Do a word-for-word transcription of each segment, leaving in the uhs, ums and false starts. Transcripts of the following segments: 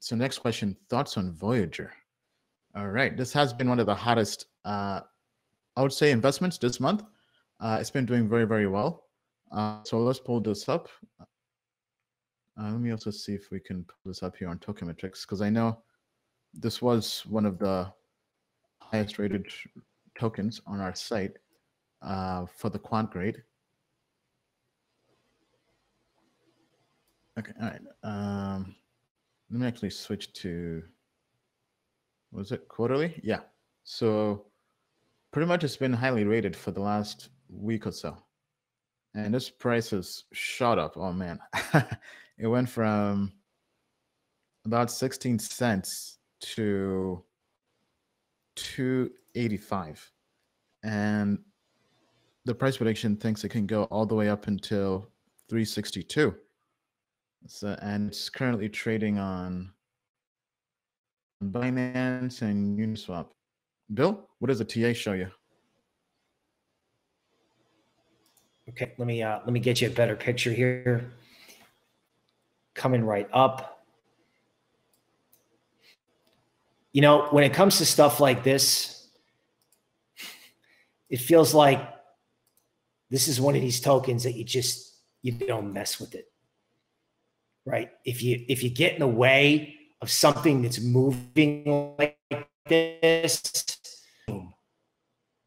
So next question, thoughts on Voyager? All right. This has been one of the hottest, uh, I would say, investments this month. Uh, it's been doing very, very well. Uh, so let's pull this up. Uh, let me also see if we can pull this up here on Tokenmetrics, because I know this was one of the highest rated tokens on our site uh, for the quant grade. Okay, all right. Um, let me actually switch to, was it quarterly? Yeah. So pretty much it's been highly rated for the last week or so. And this price has shot up. Oh, man. It went from about sixteen cents to two eighty-five. And the price prediction thinks it can go all the way up until three sixty-two. So, and it's currently trading on Binance and Uniswap. Bill, what does the T A show you? Okay, let me uh, let me get you a better picture here. Coming right up. You know, when it comes to stuff like this, it feels like this is one of these tokens that you just you don't mess with it, right? If you if you get in the way of something that's moving like this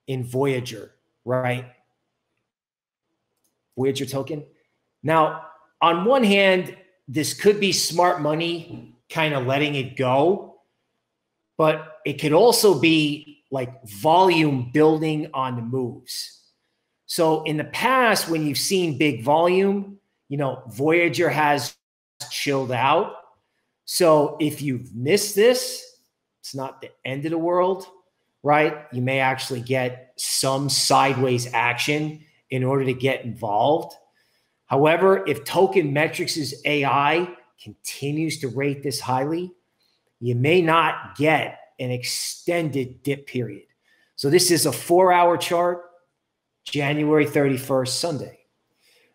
in Voyager, right? Voyager token. Now, on one hand, this could be smart money kind of letting it go, but it could also be like volume building on the moves. So in the past, when you've seen big volume, you know, Voyager has chilled out. So if you've missed this, it's not the end of the world, right? You may actually get some sideways action in order to get involved. However, if Tokenmetrics' A I continues to rate this highly, you may not get an extended dip period. So this is a four-hour chart, January thirty-first, Sunday.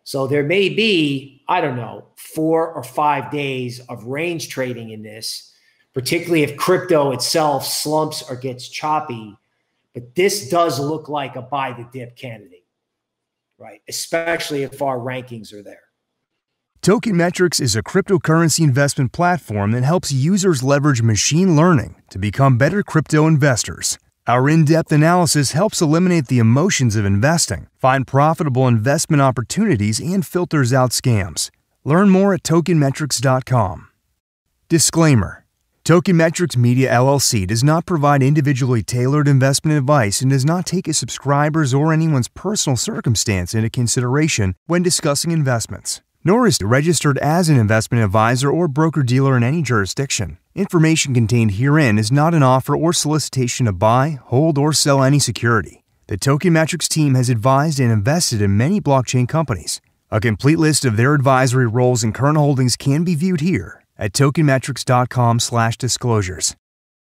So there may be, I don't know, four or five days of range trading in this, particularly if crypto itself slumps or gets choppy. But this does look like a buy-the-dip candidate, right? Especially if our rankings are there. Tokenmetrics is a cryptocurrency investment platform that helps users leverage machine learning to become better crypto investors. Our in-depth analysis helps eliminate the emotions of investing, find profitable investment opportunities, and filters out scams. Learn more at tokenmetrics dot com. Disclaimer. Tokenmetrics Media L L C does not provide individually tailored investment advice and does not take a subscriber's or anyone's personal circumstance into consideration when discussing investments, nor is it registered as an investment advisor or broker-dealer in any jurisdiction. Information contained herein is not an offer or solicitation to buy, hold, or sell any security. The Tokenmetrics team has advised and invested in many blockchain companies. A complete list of their advisory roles and current holdings can be viewed here at tokenmetrics dot com slash disclosures.